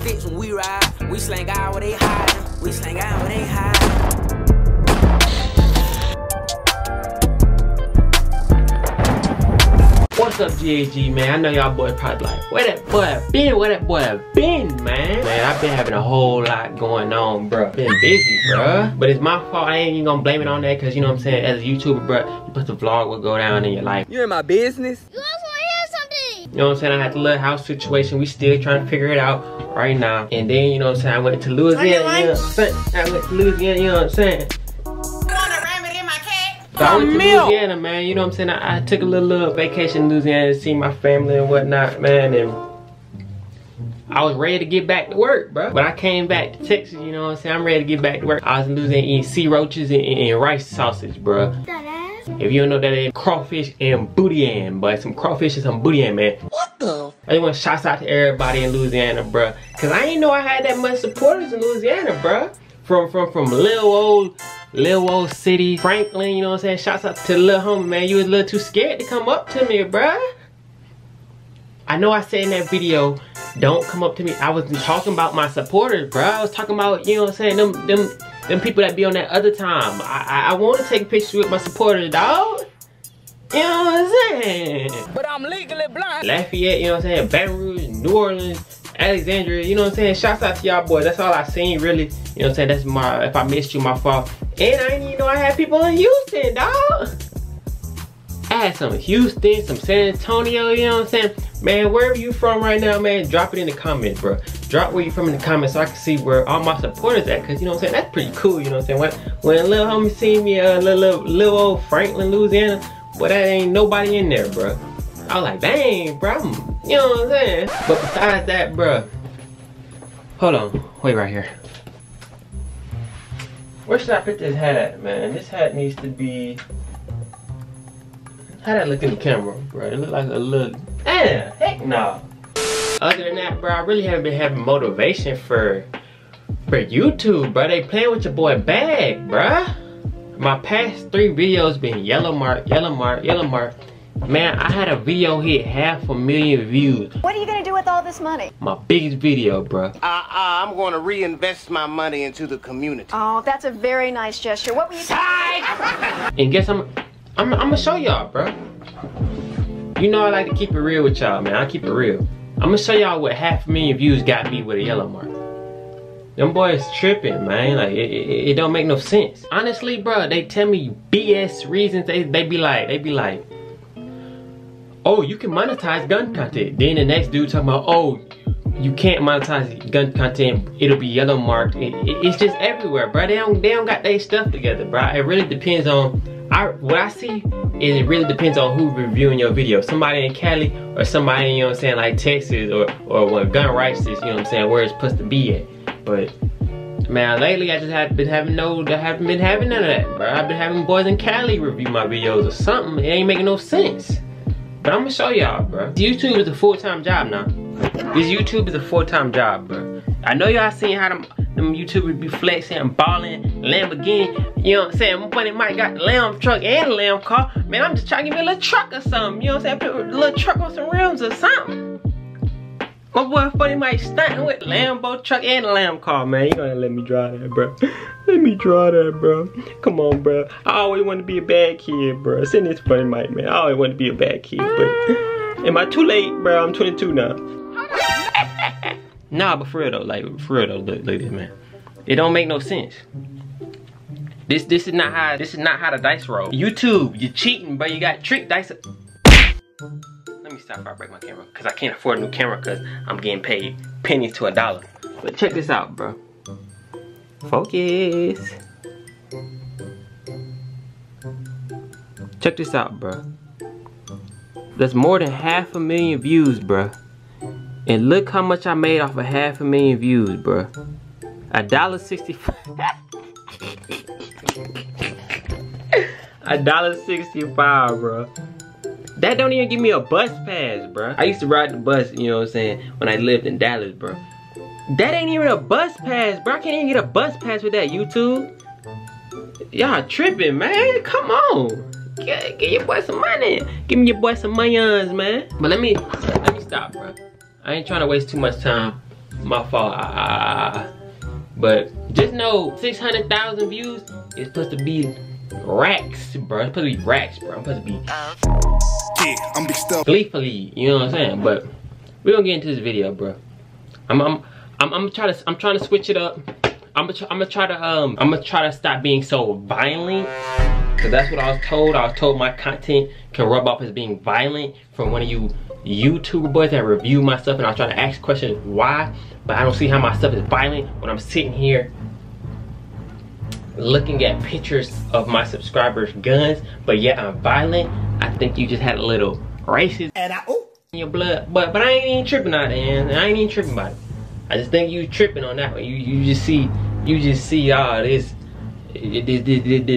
sticks when we ride. We slang out where they hiding. We slang out where they hiding. What's up, GHG, man? I know y'all boys probably like, where that boy been? Where that boy been, man? Man, I've been having a whole lot going on, bro. Been busy, bro. But it's my fault. I ain't even gonna blame it on that, because you know what I'm saying? As a YouTuber, bro, you put the vlog will go down in your life. You in my business? You also want to hear something? You know what I'm saying? I had the little house situation. We still trying to figure it out right now. And then, you know what I'm saying? I went to Louisiana, you know what I'm saying? I went to Louisiana, you know what I'm saying? So I went to Louisiana, man, you know what I'm saying? I took a little vacation in Louisiana to see my family and whatnot, man, and I was ready to get back to work, bro. But I came back to Texas, you know what I'm saying? I'm ready to get back to work. I was in Louisiana eating sea roaches and rice sausage, bro. If you don't know that, it's crawfish and bootian, but some crawfish and some bootian, man. What the? I just want to shout out to everybody in Louisiana, bro, because I didn't know I had that much supporters in Louisiana, bro. From little old city, Franklin, you know what I'm saying? Shouts out to the little homie, man. You was a little too scared to come up to me, bruh. I know I said in that video, don't come up to me. I wasn't talking about my supporters, bruh. I was talking about, you know what I'm saying, them people that be on that other time. I want to take a picture with my supporters, dog. You know what I'm saying? But I'm legally blind. Lafayette, you know what I'm saying? Baton Rouge, New Orleans, Alexandria, you know what I'm saying? Shouts out to y'all boys. That's all I seen, really. You know what I'm saying? That's my, if I missed you, my fault. And I didn't even know I had people in Houston, dog. I had some Houston, some San Antonio, you know what I'm saying? Man, wherever you from right now, man, drop it in the comments, bro. Drop where you from in the comments so I can see where all my supporters at, because you know what I'm saying? That's pretty cool, you know what I'm saying? When little homie seen me, little old Franklin, Louisiana, boy, that ain't nobody in there, bro. I was like, dang, bro, you know what I'm saying? But besides that, bro, hold on, wait right here. Where should I put this hat at, man? This hat needs to be, how that look in the camera, bro? It look like a little, damn, heck no. Other than that, bro, I really haven't been having motivation for YouTube, bro. They playing with your boy bag, bro. My past 3 videos been yellow mark, yellow mark, yellow mark. Man, I had a video hit 500,000 views. What are you gonna do with all this money? My biggest video, bruh. I'm gonna reinvest my money into the community. Oh, that's a very nice gesture. What were you saying? And guess I'm gonna show y'all, bruh. You know I like to keep it real with y'all, man. I keep it real. I'm gonna show y'all what 500,000 views got me with a yellow mark. Them boys tripping, man. Like, it don't make no sense. Honestly, bruh, they tell me BS reasons. They be like, oh, you can monetize gun content. Then the next dude talking about, oh, you can't monetize gun content, it'll be yellow marked. It's just everywhere, bro. They don't got their stuff together, bro. It really depends on, what I see is it really depends on who's reviewing your video. Somebody in Cali or somebody, you know what I'm saying, like Texas or gun rights is, you know what I'm saying, where it's supposed to be at. But man, lately I just haven't been having none of that, bro. I've been having boys in Cali review my videos or something. It ain't making no sense. But I'm gonna show y'all, bro. YouTube is a full-time job now. This YouTube is a full-time job, bro. I know y'all seen how them YouTubers be flexing, balling, Lamborghini. You know what I'm saying? Funny Mike got the lamb truck and a lamb car. Man, I'm just trying to give me a little truck or something. You know what I'm saying? Put a little truck on some rims or something. My boy Funny Mike stunting with Lambo truck and a lamb car, man. You gonna let me drive that, bro? Let me draw that, bro. Come on, bro. I always wanted to be a bad kid, bro. Send this Funny Mike, man. I always wanted to be a bad kid, but am I too late, bro? I'm 22 now. Nah, but for real though, look at this, man. It don't make no sense. This is not how the dice roll. YouTube, you're cheating, bro. You got trick dice. Let me stop before I break my camera, cause I can't afford a new camera, cause I'm getting paid pennies to a dollar. But check this out, bro. Focus. Check this out, bro. That's more than 500,000 views, bro. And look how much I made off of 500,000 views, bro. $1.65. $1.65, bro. That don't even give me a bus pass, bro. I used to ride the bus, you know what I'm saying, when I lived in Dallas, bro. That ain't even a bus pass, bro. I can't even get a bus pass with that, YouTube. Y'all tripping, man. Come on. Get your boy some money. Give me your boy some mayons, man. But let me stop, bro. I ain't trying to waste too much time. my fault. But just know 600,000 views is supposed to be racks, bro. It's supposed to be racks, bro. I'm supposed to be gleefully, you know what I'm saying? But we're gonna get into this video, bro. I'm trying to switch it up. I'm gonna try to stop being so violent, because that's what I was told. I was told my content can rub off as being violent from one of you YouTuber boys that review my stuff, and I try to ask questions why, but I don't see how my stuff is violent when I'm sitting here looking at pictures of my subscribers' guns, but yet I'm violent. I think you just had a little racist in your blood, but I ain't even tripping on it, and I ain't even tripping about it. I just think you tripping on that one. You just see all this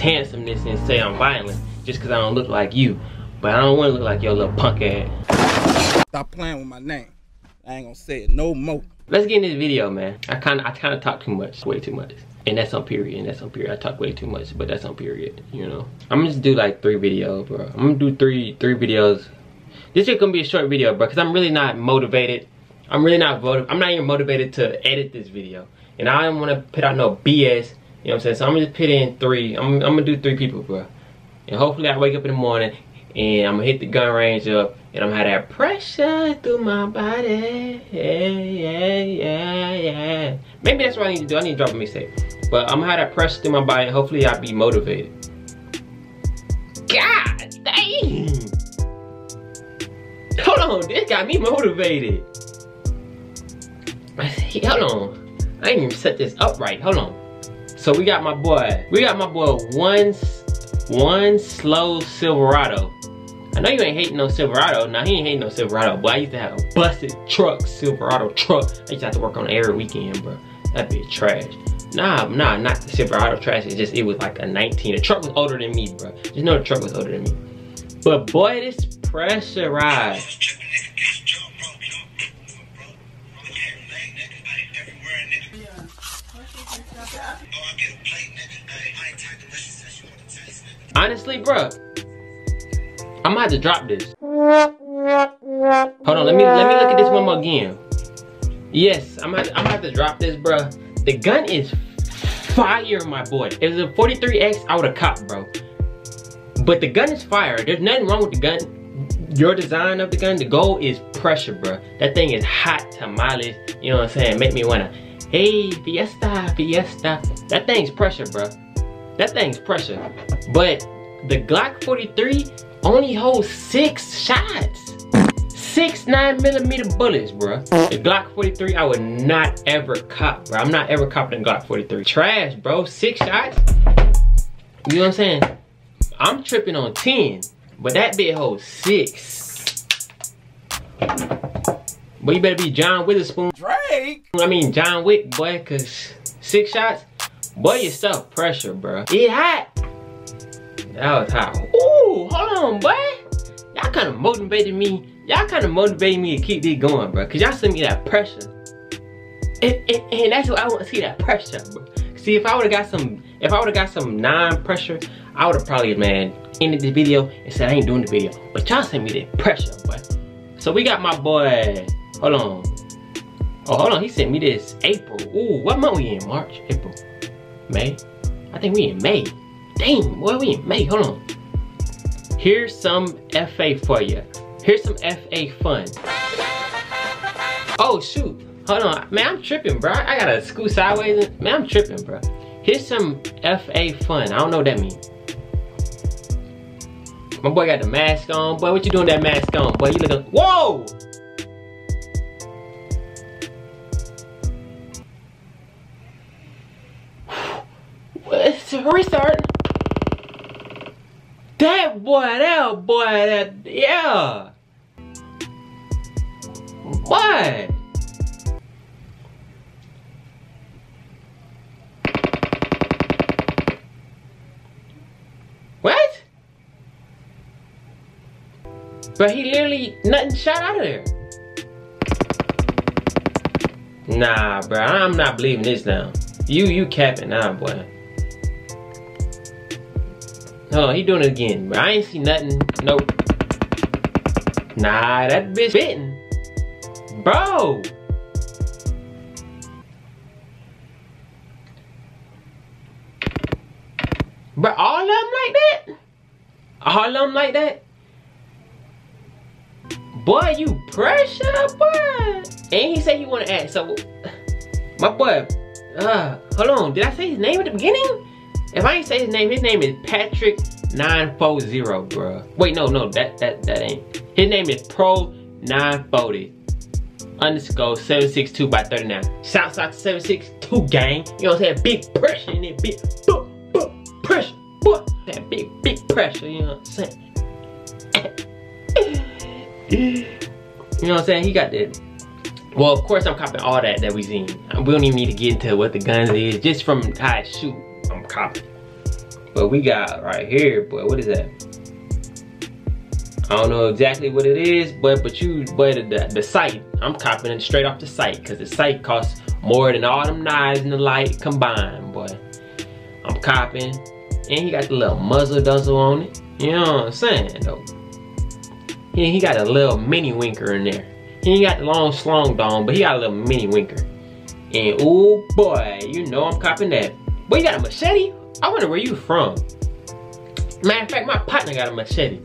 handsomeness and say I'm violent just because I don't look like you. But I don't want to look like your little punk ass. Stop playing with my name. I ain't gonna say it no more. Let's get in this video, man. I kinda talk too much, way too much. And that's on period, I talk way too much, but that's on period, you know. I'm gonna just do like 3 videos, bro. I'm gonna do three videos. This is gonna be a short video, bro, because I'm really not motivated. I'm not even motivated to edit this video. And I don't wanna put out no BS, you know what I'm saying? So I'm gonna just put in 3, I'm gonna do 3 people, bro. And hopefully I wake up in the morning and I'm gonna hit the gun range up and I'm gonna have that pressure through my body. Yeah. Maybe that's what I need to do. I need to drop a mixtape. But I'm gonna have that pressure through my body and hopefully I'll be motivated. God dang! Hold on, this got me motivated. Hold on, I didn't even set this up right. Hold on. So we got my boy one slow Silverado. I know you ain't hating no Silverado. Nah, he ain't hating no Silverado. Boy, I used to have a busted truck, Silverado truck. I used to have to work on every weekend, bro. That bitch trash. Nah, not the Silverado trash. It's just, it was like a 19. The truck was older than me, bro. Just know the truck was older than me. But boy, this pressurized. Honestly, bro, I'm gonna have to drop this. Hold on, let me look at this one more again. Yes, I'm gonna have to drop this, bro. The gun is fire, my boy. If it was a 43X, I would have copped, bro. But the gun is fire. There's nothing wrong with the gun. Your design of the gun, the goal is pressure, bro. That thing is hot tamales. You know what I'm saying? Make me wanna, hey, fiesta, fiesta. That thing's pressure, bro. That thing's pressure. But the Glock 43 only holds 6 shots. 6 9mm bullets, bro. The Glock 43, I would not ever cop, bro. I'm not ever copping the Glock 43. Trash, bro. 6 shots? You know what I'm saying? I'm tripping on 10, but that bit holds 6. But you better be John Witherspoon. Drake! I mean, John Wick, boy, because 6 shots? Boy, your stuff pressure, bro. It hot. That was hot. Ooh, hold on, boy. Y'all kind of motivated me. Y'all kind of motivated me to keep this going, bro. Cause y'all sent me that pressure. And that's what I want to see, that pressure, bro. See, if I would've got some non-pressure, I would've probably, man, ended this video and said I ain't doing the video. But y'all sent me that pressure, boy. So we got my boy, hold on. Oh, hold on, he sent me this April. Ooh, what month we in? March, April. May? I think we in May. Dang, boy, we in May. Hold on. Here's some FA for you. Here's some FA fun. Oh, shoot. Hold on. Man, I'm tripping, bro. I gotta scoot sideways. Man, I'm tripping, bro. Here's some FA fun. I don't know what that means. My boy got the mask on. Boy, what you doing with that mask on? Boy, you looking... Whoa! Restart. That boy, yeah. What? What? But he literally nothing shot out of there. Nah, bro, I'm not believing this now. You capping now, boy. Hold on, he doing it again, bro. I ain't see nothing. Nope. Nah, that bitch bitten. Bro. Harlem like that? Boy, you pressure, boy. And he said he wanna act, so my boy, hold on, did I say his name at the beginning? If I ain't say his name is Patrick 940, bruh. Wait, no, that ain't. His name is Pro940 _ 762 by 39. Southside 762 gang. You know what I'm saying? Big pressure in it, big pressure, boy. That big pressure, you know what I'm saying? You know what I'm saying? He got that. Well, of course I'm copping all that we seen. We don't even need to get into what the guns is. Just from how I shoot, I'm copping. But we got right here, boy, what is that? I don't know exactly what it is, but you, the sight, I'm copping it straight off the sight, cause the sight costs more than all them knives and the light combined, boy. I'm copping. And he got the little muzzle duzzle on it. You know what I'm saying, though? He got a little mini winker in there. He ain't got the long slong dong, but he got a little mini winker. And oh boy, you know I'm copping that. Boy, you got a machete? I wonder where you from. Matter of fact, my partner got a machete.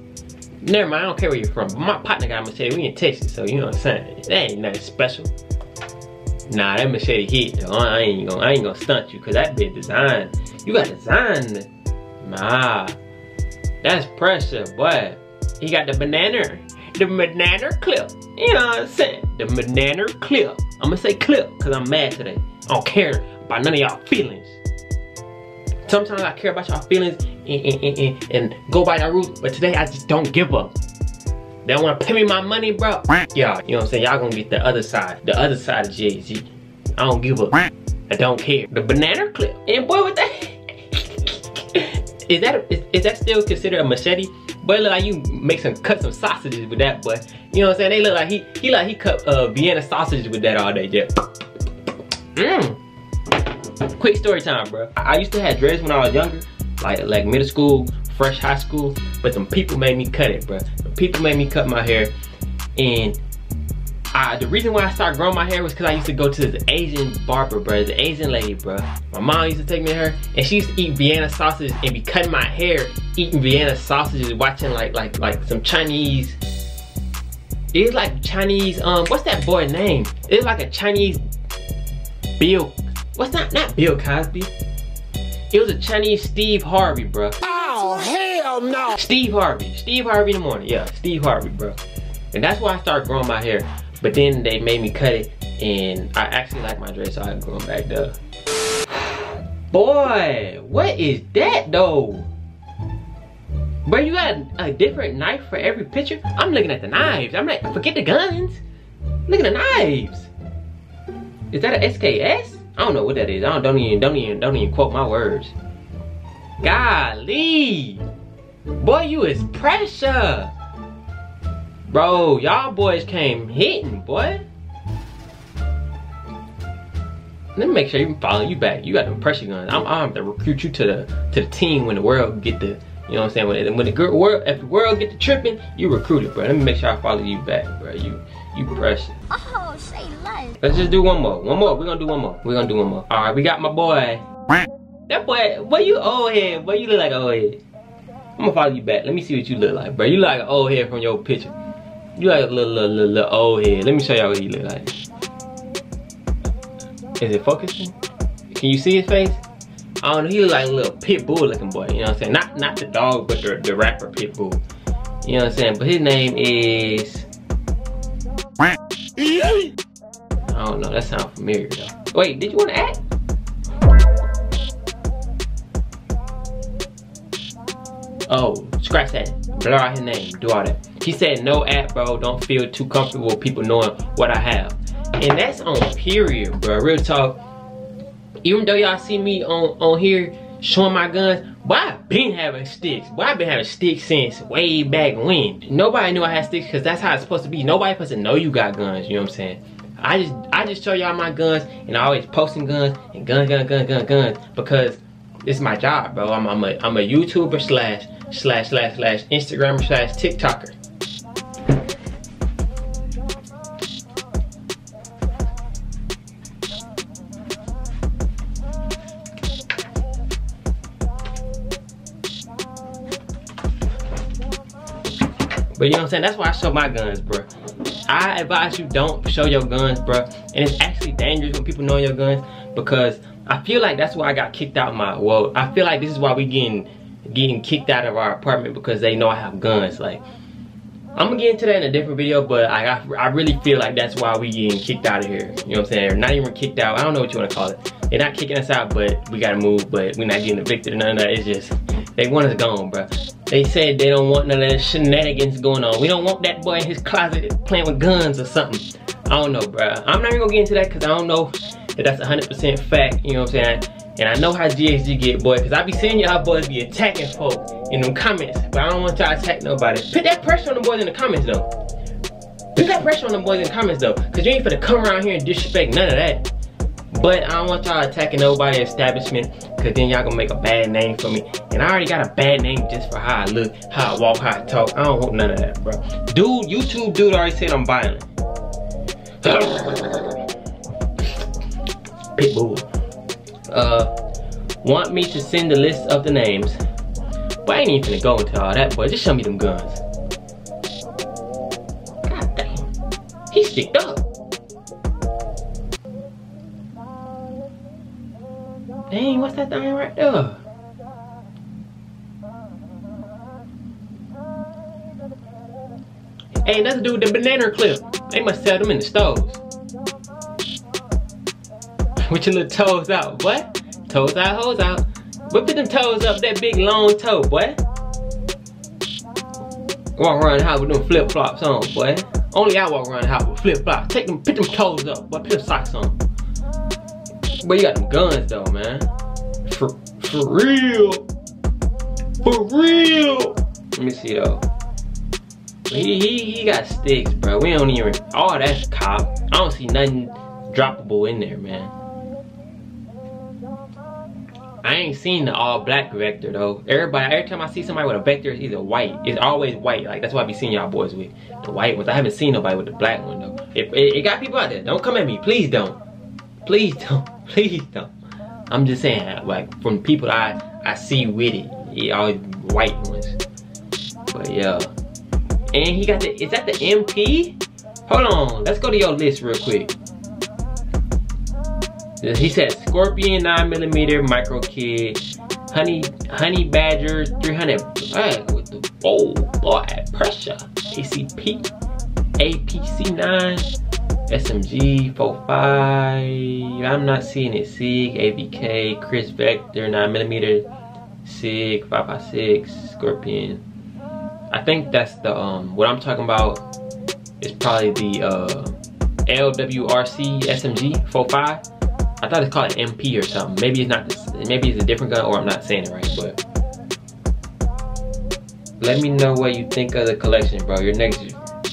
Never mind, I don't care where you're from, but my partner got a machete. We in Texas, so you know what I'm saying? That ain't nothing special. Nah, that machete hit though. I ain't gonna stunt you, cause that bit designed. You got designed. Nah, that's pressure, boy. He got the banana clip. You know what I'm saying? The banana clip. I'm gonna say clip, cause I'm mad today. I don't care about none of y'all feelings. Sometimes I care about y'all feelings and go by y'all rules, but today I just don't give up. They don't wanna pay me my money, bro. Y'all, you know what I'm saying? Y'all gonna get the other side of GHG. I don't give up. I don't care. The banana clip. And boy, what the heck? Is that still considered a machete? Boy, it look like you make cut some sausages with that, boy. You know what I'm saying? They look like he cut Vienna sausages with that all day, yeah. Mmm. Quick story time, bro. I used to have dreads when I was younger, like middle school, fresh high school, but some people made me cut it, bro. Some people made me cut my hair, and the reason why I started growing my hair was because I used to go to this Asian barber, bro. This Asian lady, bro. My mom used to take me to her, and she used to eat Vienna sausages and be cutting my hair, eating Vienna sausages, watching like some Chinese. It's like Chinese. What's that boy's name? It's like a Chinese Bill. What's not Bill Cosby? It was a Chinese Steve Harvey, bro. Oh hell no! Steve Harvey. Steve Harvey in the morning. Yeah, Steve Harvey, bro. And that's why I started growing my hair. But then they made me cut it, and I actually like my dread, so I'm going back there. Boy, what is that though? Bro, you got a different knife for every picture? I'm looking at the knives. I'm like, forget the guns. Look at the knives. Is that an SKS? I don't know what that is. I don't even quote my words. Golly. Boy, you is pressure. Bro, y'all boys came hitting, boy. Let me make sure you follow you back. You got the pressure guns. I'm have to recruit you to the team when the world get the, you know what I'm saying? If the world get to tripping, you recruited, bro. Let me make sure I follow you back, bro. You pressure. Oh, say life. Let's just do one more. We're gonna do one more. All right, we got my boy. That boy, boy, you old head. Boy, you look like an old head. I'm gonna follow you back. Let me see what you look like, bro. You look like an old head from your picture. You like a little old head. Let me show y'all what he look like. Is it focusing? Can you see his face? I don't know, he look like a little Pitbull looking boy, you know what I'm saying? Not the dog, but the rapper Pitbull. You know what I'm saying? But his name is... I don't know, that sounds familiar though. Wait, did you want to act? Oh, scratch that. Blur out his name, do all that. He said, no app, bro. Don't feel too comfortable with people knowing what I have. And that's on period, bro. Real talk. Even though y'all see me on here showing my guns, but I've been having sticks. But I've been having sticks since way back when. Nobody knew I had sticks because that's how it's supposed to be. Nobody supposed to know you got guns, you know what I'm saying? I just show y'all my guns, and I always posting guns and guns because it's my job, bro. I'm a YouTuber slash Instagrammer slash TikToker. But you know what I'm saying? That's why I show my guns, bro. I advise you don't show your guns, bro. And it's actually dangerous when people know your guns, because I feel like that's why I got kicked out my, well, I feel like this is why we getting kicked out of our apartment, because they know I have guns. Like, I'm gonna get into that in a different video, but I really feel like that's why we getting kicked out of here. You know what I'm saying? Or not even kicked out, I don't know what you wanna call it. They're not kicking us out, but we gotta move, but we're not getting evicted or none of that. It's just, they want us gone, bro. They said they don't want none of that shenanigans going on. We don't want that boy in his closet playing with guns or something. I don't know, bro. I'm not even gonna get into that, because I don't know if that's 100% fact, you know what I'm saying? And I know how GHG get, boy, because I be seeing y'all boys be attacking folks in them comments, but I don't want y'all to attack nobody. Put that pressure on them boys in the comments, though. Put that pressure on them boys in the comments, though, because you ain't finna come around here and disrespect none of that. But I don't want y'all attacking nobody establishment, because then y'all gonna make a bad name for me. And I already got a bad name just for how I look, how I walk, how I talk. I don't want none of that, bro. Dude, YouTube dude already said I'm violent. Pitbull. Want me to send the list of the names, but I ain't even gonna go into all that, boy. Just show me them guns. God damn, he's sticked up. Dang, what's that thing right there? Hey, another dude, the banana clip. They must sell them in the stores. With your little toes out, what? Toes out, hoes out. Whip them toes up, that big long toe, boy. Walk around the house with them flip-flops on, boy. Only I walk around the house with flip-flops. Take them, put them toes up, boy. Put them socks on. But you got them guns, though, man. For real. For real. Let me see, though. He got sticks, bro. We don't even... Oh, that's cop. I don't see nothing droppable in there, man. I ain't seen the all black Vector though. Every time I see somebody with a Vector, it's either white. It's always white. Like, that's what I be seeing y'all boys with. The white ones. I haven't seen nobody with the black one though. It got people out there. Don't come at me. Please don't. Please don't. Please don't. I'm just saying, like, from people I see with it, it always white ones. But yeah. And he got the, is that the MP? Hold on. Let's go to your list real quick. He said Scorpion 9mm micro kid, Honey Badger 300 black with the old boy pressure, ACP, APC9, SMG 4.5. I'm not seeing it. SIG, AVK, Chris Vector 9mm, SIG 5 by 6, Scorpion. I think that's the what I'm talking about is probably the LWRC SMG 4.5. I thought it's called an MP or something. Maybe it's not this, maybe it's a different gun, or I'm not saying it right, but. Let me know what you think of the collection, bro. Your next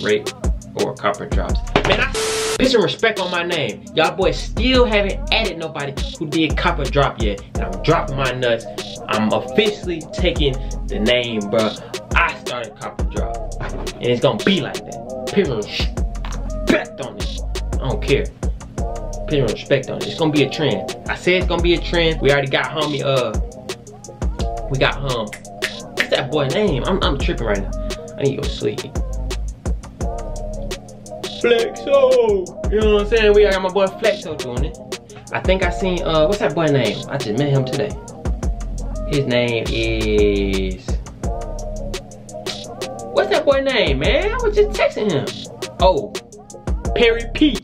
rate or copper drops. Man, I put some respect on my name. Y'all boys still haven't added nobody who did copper drop yet. And I'm dropping my nuts. I'm officially taking the name, bro. I started copper drop. And it's gonna be like that. Put respect on this. I don't care. Putting respect on it. It's gonna be a trend. I said it's gonna be a trend. We already got homie, we got what's that boy name? I'm tripping right now. I need to go sleep. Flexo! You know what I'm saying? We got my boy Flexo doing it. I think I seen, what's that boy name? I just met him today. His name is... What's that boy name, man? I was just texting him. Oh, Perry P.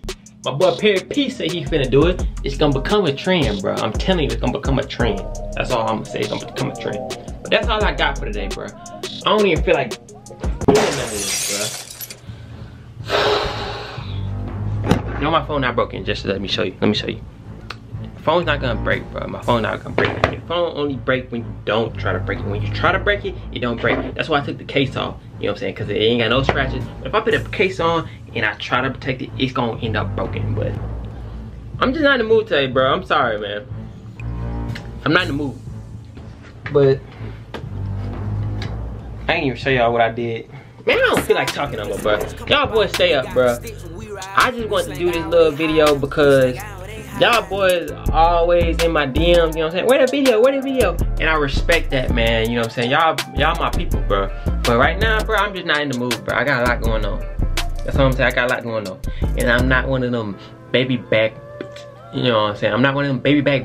My boy Perry P said he finna do it. It's gonna become a trend, bro. I'm telling you, it's gonna become a trend. That's all I'm gonna say, it's gonna become a trend. But that's all I got for today, bro. I don't even feel like doing none of this, bro. You know my phone not broken, just to let me show you. Let me show you. The phone's not gonna break, bro. My phone not gonna break. Your phone only break when you don't try to break it. When you try to break it, it don't break. That's why I took the case off. You know what I'm saying? Cause it ain't got no scratches. But if I put a case on and I try to protect it, it's gonna end up broken. But I'm just not in the mood today, bro. I'm sorry, man. I'm not in the mood. But I ain't even show y'all what I did. Man, I don't feel like talking no more, bro. Y'all boys stay up, bro. I just want to do this little video because y'all boys always in my DMs, you know what I'm saying? Where the video? Where the video? And I respect that, man. You know what I'm saying? Y'all my people, bro. But right now, bro, I'm just not in the mood, bro. I got a lot going on. That's what I'm saying. I got a lot going on. And I'm not one of them baby back, you know what I'm saying? I'm not one of them baby back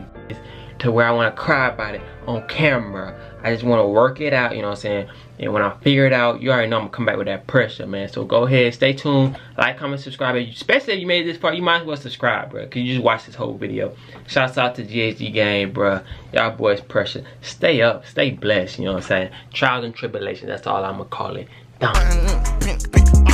to where I want to cry about it on camera. I just want to work it out, you know what I'm saying? And when I figure it out, you already know I'm going to come back with that pressure, man. So go ahead, stay tuned, like, comment, subscribe. Especially if you made it this far, you might as well subscribe, bro, because you just watched this whole video. Shouts out to GHG Gang, bro. Y'all boys pressure. Stay up, stay blessed, you know what I'm saying? Trials and tribulations, that's all I'm going to call it. Down.